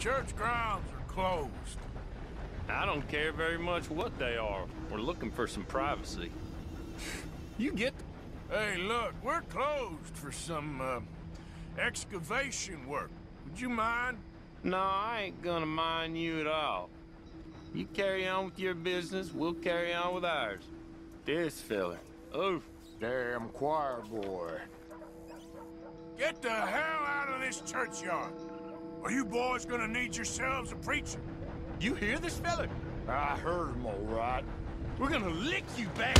Church grounds are closed. I don't care very much what they are. We're looking for some privacy. You get... Hey, look, we're closed for some, excavation work. Would you mind? No, I ain't gonna mind you at all. You carry on with your business, we'll carry on with ours. This fella. Oof. Damn choir boy. Get the hell out of this churchyard. Are you boys gonna need yourselves a preacher? You hear this fella? I heard him all right. We're gonna lick you back.